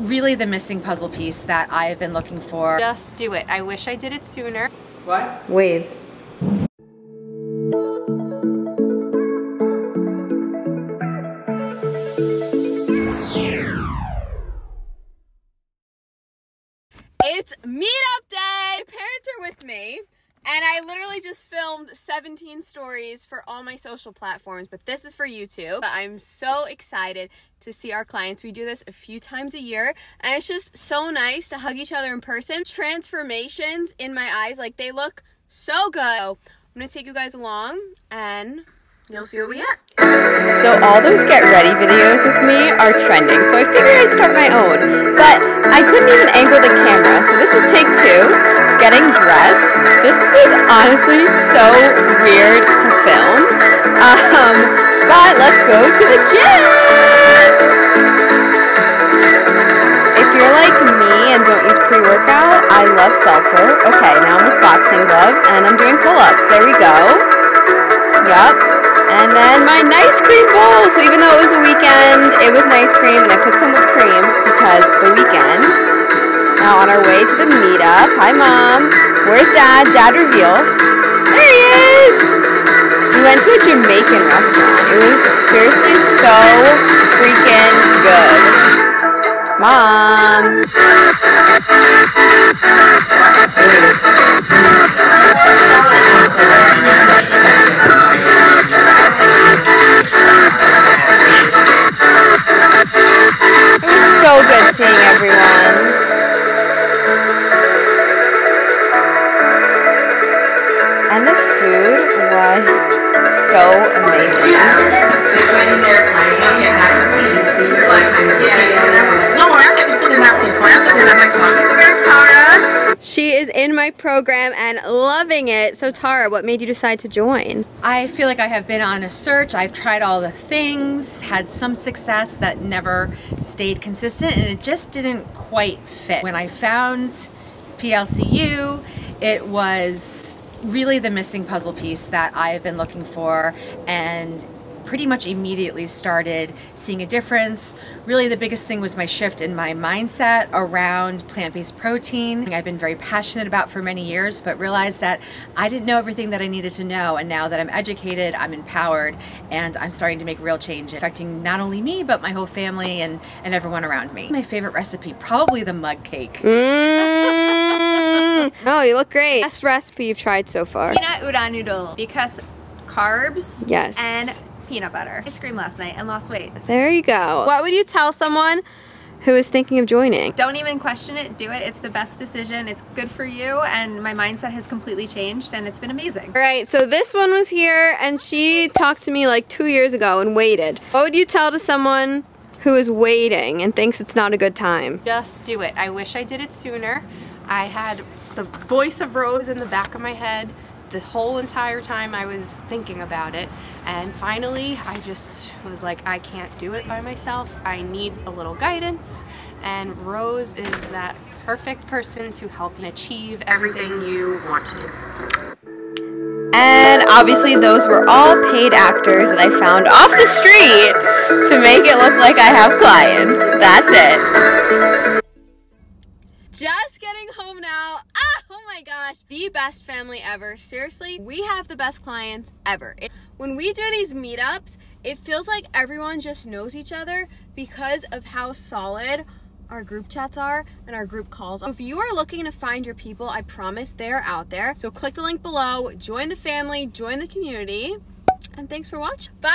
really the missing puzzle piece that I have been looking for. Just do it. I wish I did it sooner. What? Wave. It's meetup day! My parents are with me, and I literally just filmed 17 stories for all my social platforms, but this is for YouTube. I'm so excited to see our clients. We do this a few times a year, and it's just so nice to hug each other in person. Transformations in my eyes, like they look so good. So I'm gonna take you guys along, and you'll see what we get. So all those get ready videos with me are trending, so I figured I'd start my own, but I couldn't even angle the camera, so this is take two, getting dressed. This was honestly so weird to film, but let's go to the gym! If you're like me and don't use pre-workout, I love seltzer. Okay, now I'm with boxing gloves, and I'm doing pull-ups. There we go. Yup. And then my nice cream bowl. So even though it was a weekend, it was nice cream, and I put some whipped cream because the weekend. Now on our way to the meetup. Hi, Mom. Where's Dad? Dad reveal. There he is. We went to a Jamaican restaurant. It was seriously so freaking good. Mom. So good seeing everyone. And the food was so amazing. She is in my program and loving it. So Tara, what made you decide to join? I feel like I have been on a search. I've tried all the things, had some success that never stayed consistent, and it just didn't quite fit. When I found PLCU, it was really the missing puzzle piece that I have been looking for, and pretty much immediately started seeing a difference. Really the biggest thing was my shift in my mindset around plant-based protein. I've been very passionate about for many years, but realized that I didn't know everything that I needed to know. And now that I'm educated, I'm empowered, and I'm starting to make real change, affecting not only me, but my whole family and everyone around me. My favorite recipe, probably the mug cake. Oh, you look great. Best recipe you've tried so far. Peanut udon noodle, because carbs, yes, and peanut butter. I screamed last night and lost weight. There you go. What would you tell someone who is thinking of joining? Don't even question it, do it. It's the best decision. It's good for you, and my mindset has completely changed, and it's been amazing. All right, so this one was here, and she talked to me like 2 years ago and waited. What would you tell to someone who is waiting and thinks it's not a good time? Just do it. I wish I did it sooner. I had the voice of Rose in the back of my head the whole entire time I was thinking about it, and finally I just was like, I can't do it by myself. I need a little guidance, and Rose is that perfect person to help and achieve everything you want to do. And obviously those were all paid actors that I found off the street to make it look like I have clients. That's it. Just getting home now. Oh my gosh, the best family ever. Seriously, we have the best clients ever. When we do these meetups, it feels like everyone just knows each other because of how solid our group chats are and our group calls are. If you are looking to find your people, I promise they are out there. So click the link below, join the family, join the community, and thanks for watching. Bye!